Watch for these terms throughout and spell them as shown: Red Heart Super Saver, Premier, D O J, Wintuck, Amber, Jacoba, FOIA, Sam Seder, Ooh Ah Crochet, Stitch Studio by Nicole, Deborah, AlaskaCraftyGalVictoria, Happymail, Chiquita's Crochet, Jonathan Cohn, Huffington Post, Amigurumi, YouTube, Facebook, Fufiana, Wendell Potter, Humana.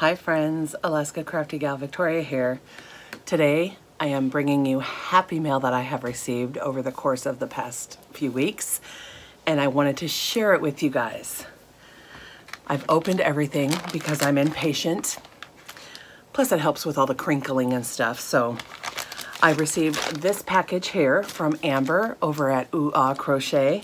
Hi friends, Alaska Crafty Gal Victoria here. Today I am bringing you happy mail that I have received over the course of the past few weeks, and I wanted to share it with you guys. I've opened everything because I'm impatient, plus it helps with all the crinkling and stuff. So I received this package here from Amber over at Ooh Ah Crochet.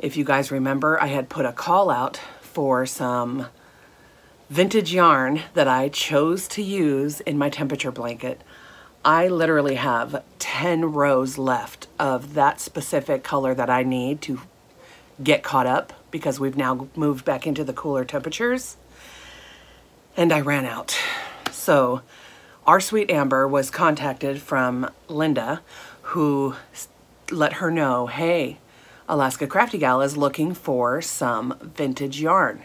If you guys remember, I had put a call out for some vintage yarn that I chose to use in my temperature blanket. I literally have 10 rows left of that specific color that I need to get caught up because we've now moved back into the cooler temperatures, and I ran out. So our sweet Amber was contacted from Linda, who let her know, hey, Alaska Crafty Gal is looking for some vintage yarn.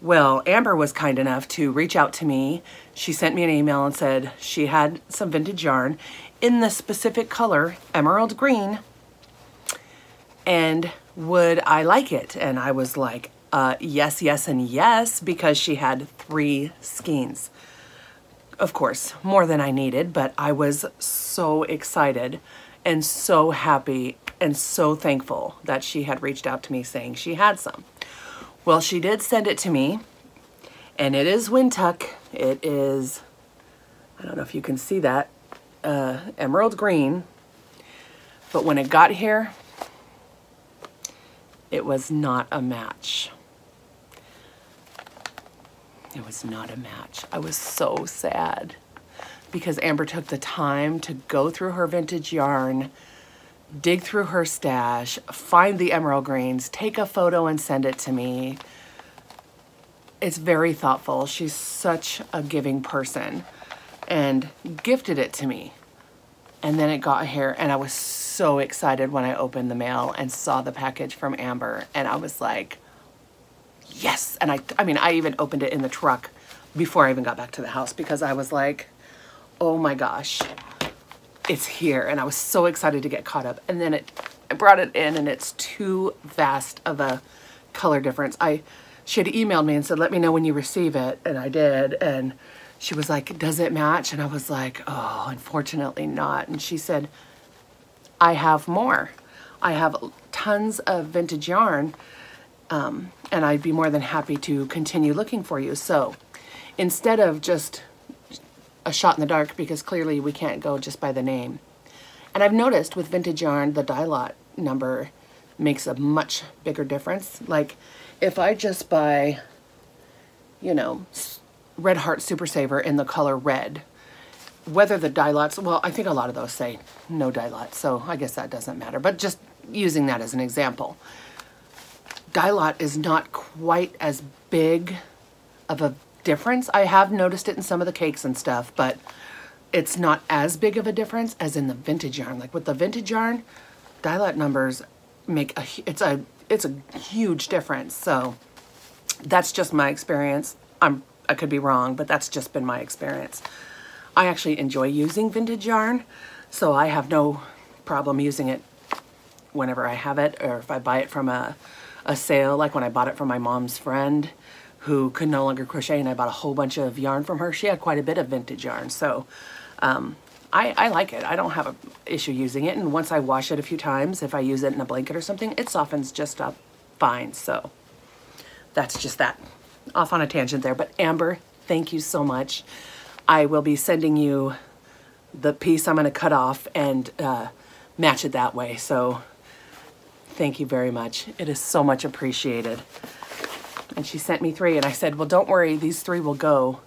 Well, Amber was kind enough to reach out to me. She sent me an email and said she had some vintage yarn in the specific color, emerald green, and would I like it? And I was like, yes, yes, and yes, because she had 3 skeins. Of course, more than I needed, but I was so excited and so happy and so thankful that she had reached out to me saying she had some. Well, she did send it to me, and it is Wintuck. It is, I don't know if you can see that, emerald green. But when it got here, it was not a match. It was not a match. I was so sad because Amber took the time to go through her vintage yarn, dig through her stash, find the emerald greens, take a photo and send it to me. It's very thoughtful. She's such a giving person, and gifted it to me. And then it got here, and I was so excited when I opened the mail and saw the package from Amber, and I was like, yes. And I mean, I even opened it in the truck before I even got back to the house because I was like, oh my gosh, it's here. And I was so excited to get caught up. And then I brought it in, and it's too vast of a color difference. She had emailed me and said, let me know when you receive it. And I did. And she was like, does it match? And I was like, oh, unfortunately not. And she said, I have more. I have tons of vintage yarn. And I'd be more than happy to continue looking for you. So instead of just a shot in the dark, because clearly we can't go just by the name. And I've noticed with vintage yarn, the die lot number makes a much bigger difference. Like if I just buy, you know, Red Heart Super Saver in the color red, whether the die lots, well, I think a lot of those say no die lot, so I guess that doesn't matter, but just using that as an example. Die lot is not quite as big of a difference. I have noticed it in some of the cakes and stuff, but it's not as big of a difference as in the vintage yarn. Like with the vintage yarn, die lot numbers make it's a huge difference. So that's just my experience. I could be wrong, but that's just been my experience. I actually enjoy using vintage yarn, so I have no problem using it whenever I have it, or if I buy it from a sale, like when I bought it from my mom's friend who could no longer crochet, and I bought a whole bunch of yarn from her. She had quite a bit of vintage yarn, so I like it. I don't have an issue using it, and once I wash it a few times, if I use it in a blanket or something, it softens just up fine. So that's just that. Off on a tangent there, but Amber, thank you so much. I will be sending you the piece I'm going to cut off and match it that way, so thank you very much. It is so much appreciated. And she sent me 3, and I said, well, don't worry, these 3 will go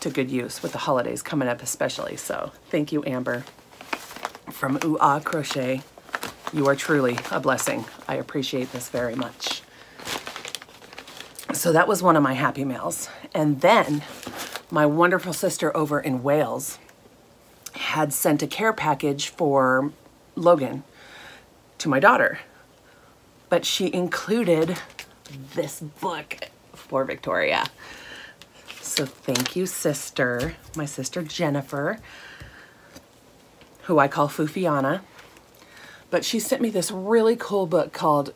to good use with the holidays coming up especially. So thank you, Amber, from Ooh Ah Crochet. You are truly a blessing. I appreciate this very much. So that was one of my happy mails. And then my wonderful sister over in Wales had sent a care package for Logan to my daughter, but she included this book for Victoria. So thank you, sister, my sister Jennifer, who I call Fufiana. But she sent me this really cool book called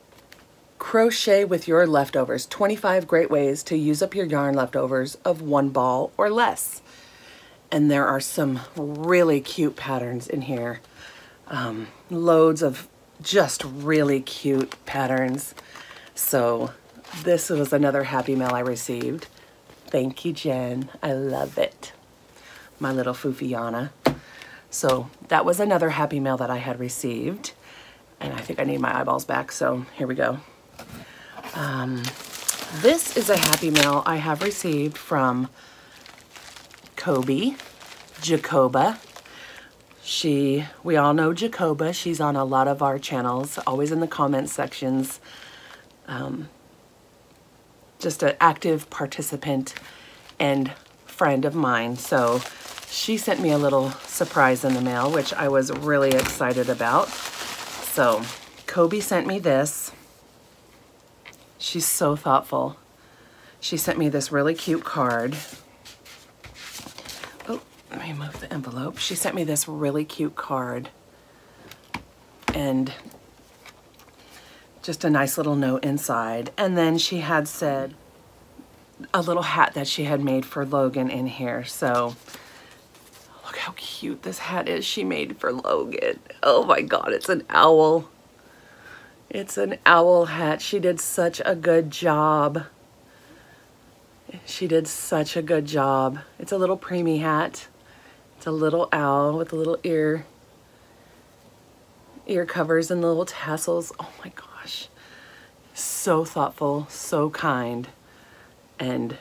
Crochet with your leftovers. 25 great ways to use up your yarn leftovers of one ball or less. And there are some really cute patterns in here. Loads of just really cute patterns. So this was another happy mail I received. Thank you, Jen. I love it. My little Fufiana. So that was another happy mail that I had received. And I think I need my eyeballs back, so here we go. This is a happy mail I have received from Kobe, Jacoba. We all know Jacoba. She's on a lot of our channels, always in the comment sections. Just an active participant and friend of mine. So she sent me a little surprise in the mail, which I was really excited about. So Kobe sent me this. She's so thoughtful. She sent me this really cute card. Let me move the envelope. She sent me this really cute card and just a nice little note inside. And then she had said a little hat that she had made for Logan in here. So look how cute this hat is she made for Logan. Oh my God, it's an owl. It's an owl hat. She did such a good job. She did such a good job. It's a little preemie hat. It's a little owl with a little ear covers and little tassels. Oh my gosh. So thoughtful, so kind, and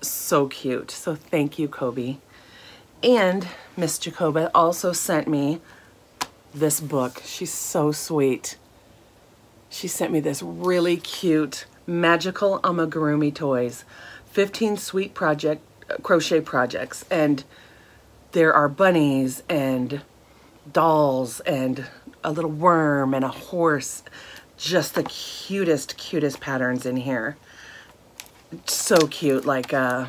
so cute. So thank you, Kobe. And Miss Jacoba also sent me this book. She's so sweet. She sent me this really cute Magical Amigurumi Toys. 15 sweet crochet projects. And there are bunnies and dolls and a little worm and a horse. Just the cutest patterns in here. So cute, like little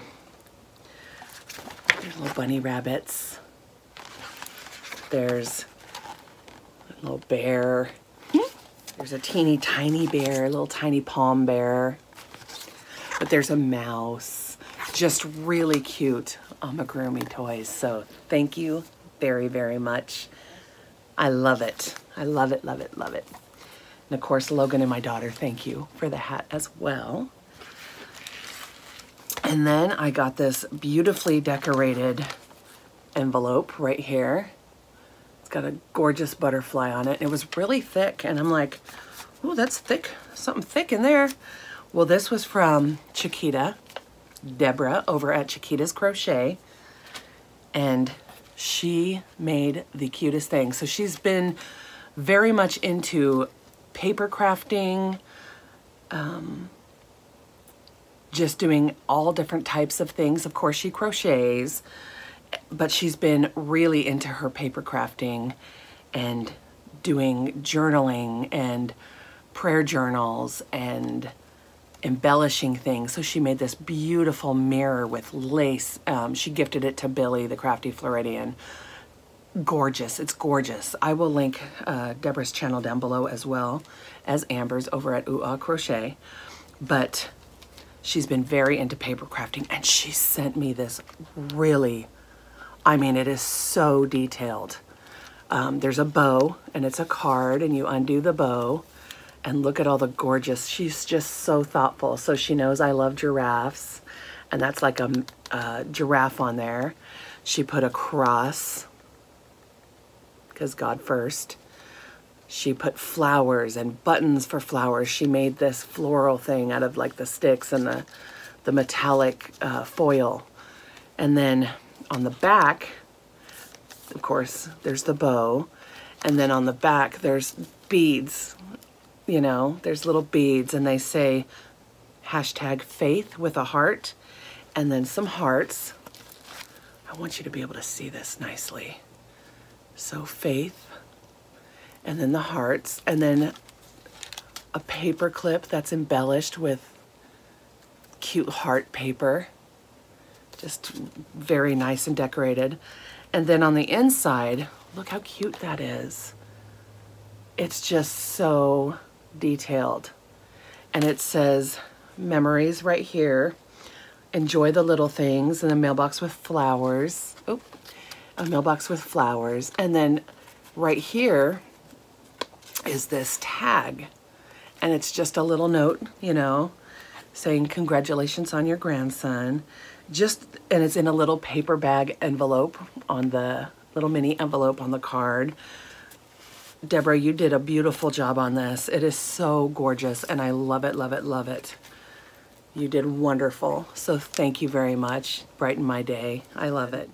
bunny rabbits. There's a little bear. There's a teeny tiny bear, a little tiny palm bear. But there's a mouse. Just really cute Amigurumi toys. So thank you very, very much. I love it. I love it, love it, love it. And of course, Logan and my daughter, thank you for the hat as well. And then I got this beautifully decorated envelope right here. It's got a gorgeous butterfly on it. It was really thick, and I'm like, oh, that's thick, something thick in there. Well, this was from Chiquita, Deborah, over at Chiquita's Crochet, and she made the cutest thing. So she's been very much into paper crafting, just doing all different types of things. Of course, she crochets, but she's been really into her paper crafting and doing journaling and prayer journals and embellishing things. So she made this beautiful mirror with lace. She gifted it to Billy, the crafty Floridian. Gorgeous. It's gorgeous. I will link Deborah's channel down below, as well as Amber's over at Ooh Ah Crochet. But she's been very into paper crafting, and she sent me this really, I mean, it is so detailed. There's a bow, and it's a card, and you undo the bow, and look at all the gorgeous, she's just so thoughtful. So she knows I love giraffes, and that's like a giraffe on there. She put a cross, because God first. She put flowers and buttons for flowers. She made this floral thing out of like the sticks and the metallic foil. And then on the back, of course, there's the bow. And then on the back, there's beads. You know, there's little beads, and they say #faith with a heart. And then some hearts. I want you to be able to see this nicely. So faith. And then the hearts, and then a paper clip that's embellished with cute heart paper. Just very nice and decorated. And then on the inside, look how cute that is. It's just so detailed. and it says memories right here. Enjoy the little things, and a mailbox with flowers. Oh, a mailbox with flowers. And then right here is this tag, and it's just a little note, you know, saying congratulations on your grandson. And it's in a little paper bag envelope on the little mini envelope on the card. Deborah, you did a beautiful job on this. It is so gorgeous, and I love it, love it, love it. You did wonderful. So thank you very much. Brightened my day. I love it.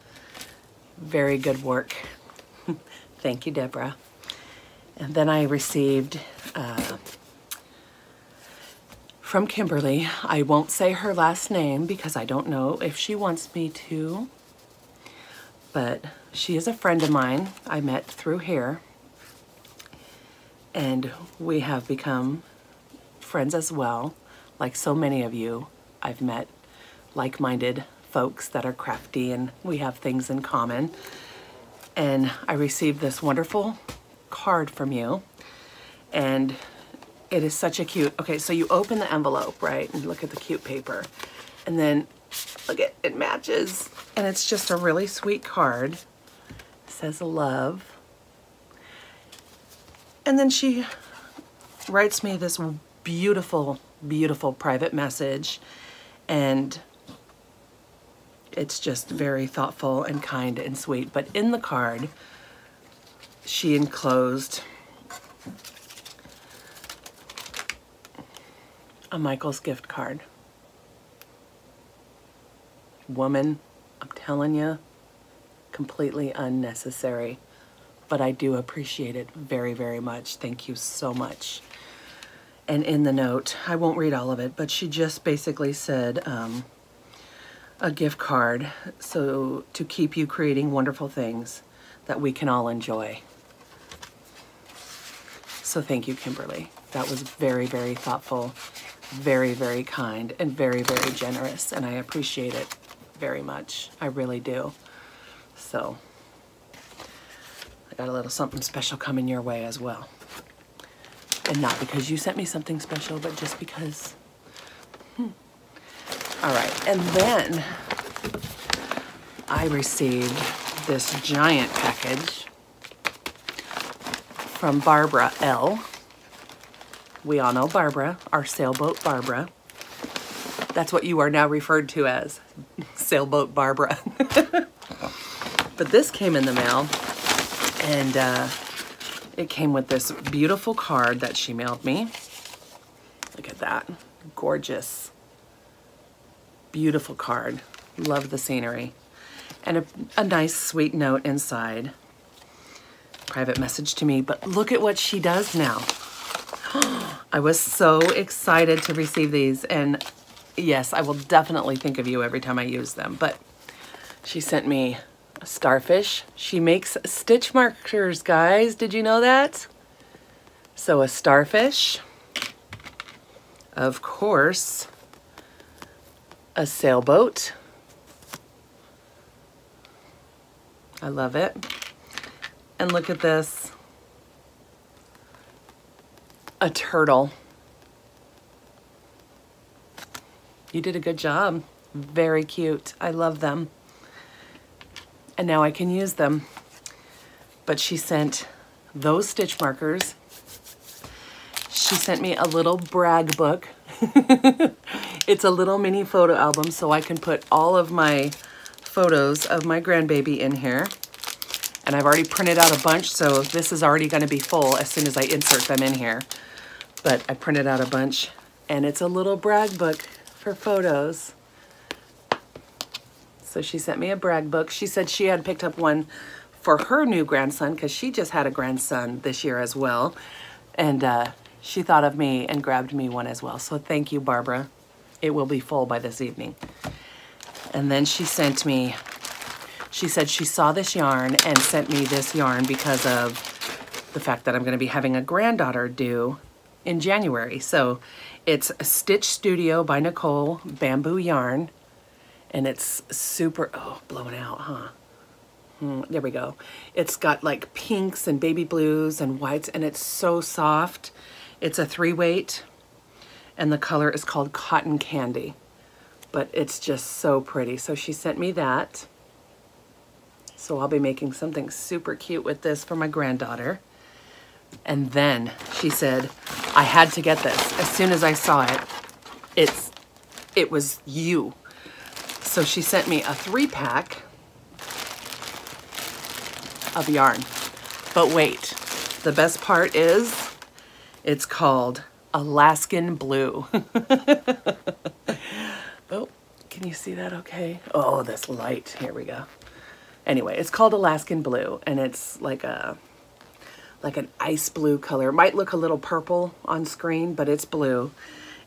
Very good work. Thank you, Deborah. And then I received from Kimberly. I won't say her last name because I don't know if she wants me to, but she is a friend of mine I met through here, and we have become friends as well. Like so many of you, I've met like-minded folks that are crafty and we have things in common. And I received this wonderful card from you, and it is such a cute, okay, so you open the envelope, right? And look at the cute paper. And then, look at, it matches. And it's just a really sweet card. It says love. And then she writes me this beautiful, beautiful private message. And it's just very thoughtful and kind and sweet. But in the card, she enclosed a Michael's gift card. Woman, I'm telling you, completely unnecessary, but I do appreciate it very, very much. Thank you so much. And in the note, I won't read all of it, but she just basically said a gift card so to keep you creating wonderful things that we can all enjoy. So thank you, Kimberly. That was very, very thoughtful, very, very kind, and very, very generous, and I appreciate it very much. I really do. So I got a little something special coming your way as well. And not because you sent me something special, but just because. All right, and then I received this giant package from Barbara L. We all know Barbara, our sailboat Barbara. That's what you are now referred to as, sailboat Barbara. But this came in the mail, and it came with this beautiful card that she mailed me. Look at that, gorgeous, beautiful card. Love the scenery. And a nice sweet note inside. Private message to me, but look at what she does now. I was so excited to receive these, and yes, I will definitely think of you every time I use them. But she sent me a starfish. She makes stitch markers, guys. Did you know that? So a starfish, of course, a sailboat. I love it. And look at this. A turtle. You did a good job. Very cute. I love them. And now I can use them. But she sent those stitch markers. She sent me a little brag book. It's a little mini photo album, so I can put all of my photos of my grandbaby in here. And I've already printed out a bunch, so this is already going to be full as soon as I insert them in here. But I printed out a bunch, and it's a little brag book for photos. So she sent me a brag book. She said she had picked up one for her new grandson because she just had a grandson this year as well. And she thought of me and grabbed me one as well. So thank you, Barbara. It will be full by this evening. And then she sent me, she said she saw this yarn and sent me this yarn because of the fact that I'm going to be having a granddaughter due in January. So it's Stitch Studio by Nicole bamboo yarn, and it's super, oh, blown out, huh? There we go. It's got like pinks and baby blues and whites, and it's so soft. It's a 3-weight, and the color is called Cotton Candy, but it's just so pretty. So she sent me that. So I'll be making something super cute with this for my granddaughter. And then she said, I had to get this. As soon as I saw it, it was you. So she sent me a 3-pack of yarn. But wait, the best part is it's called Alaskan Blue. Oh, can you see that okay? Oh, this light, here we go. Anyway, it's called Alaskan Blue, and it's like a, like an ice blue color. It might look a little purple on screen, but it's blue.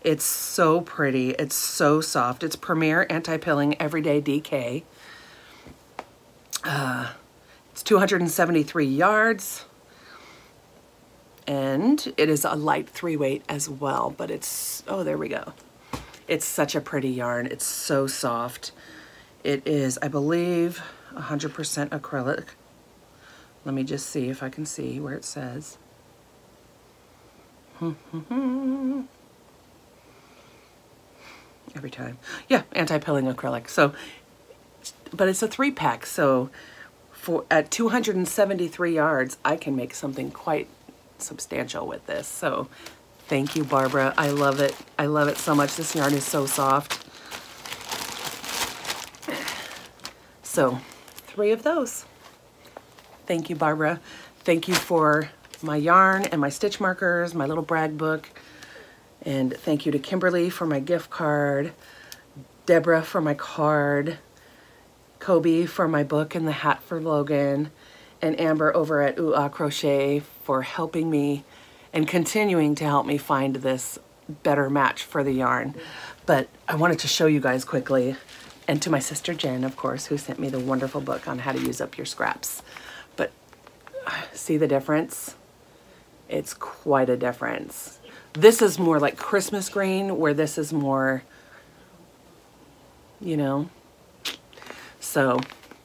It's so pretty, it's so soft. It's Premier Anti-Pilling Everyday DK. It's 273 yards, and it is a light 3-weight as well, but it's, oh, there we go. It's such a pretty yarn, it's so soft. It is, I believe, 100% acrylic. Let me just see if I can see where it says. Every time. Yeah, anti-pilling acrylic. So, but it's a 3-pack, so for at 273 yards, I can make something quite substantial with this. So thank you, Barbara. I love it. I love it so much. This yarn is so soft. So 3 of those. Thank you, Barbara. Thank you for my yarn and my stitch markers, my little brag book. And thank you to Kimberly for my gift card, Deborah for my card, Kobe for my book and the hat for Logan, and Amber over at Ooh Ah Crochet for helping me and continuing to help me find this better match for the yarn. But I wanted to show you guys quickly, and to my sister Jen, of course, who sent me the wonderful book on how to use up your scraps. But see the difference? It's quite a difference. This is more like Christmas green, where this is more, you know. So,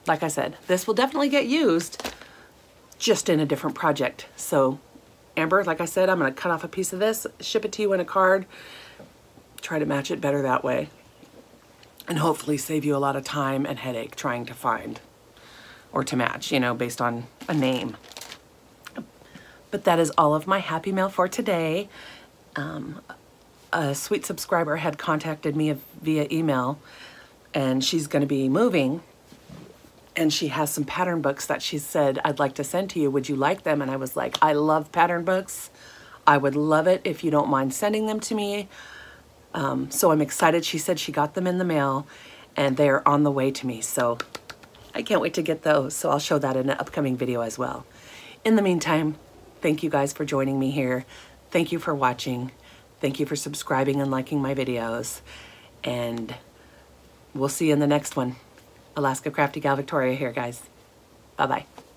like I said, this will definitely get used, just in a different project. So, Amber, like I said, I'm gonna cut off a piece of this, ship it to you in a card, try to match it better that way, and hopefully save you a lot of time and headache trying to find or to match, you know, based on a name. But that is all of my happy mail for today. A sweet subscriber had contacted me via email, and she's going to be moving, and she has some pattern books that she said, I'd like to send to you. Would you like them? And I was like, I love pattern books. I would love it if you don't mind sending them to me. So I'm excited. She said she got them in the mail, and they are on the way to me. So I can't wait to get those. So I'll show that in an upcoming video as well. In the meantime, thank you guys for joining me here. Thank you for watching. Thank you for subscribing and liking my videos. And we'll see you in the next one. Alaska Crafty Gal Victoria here, guys. Bye-bye.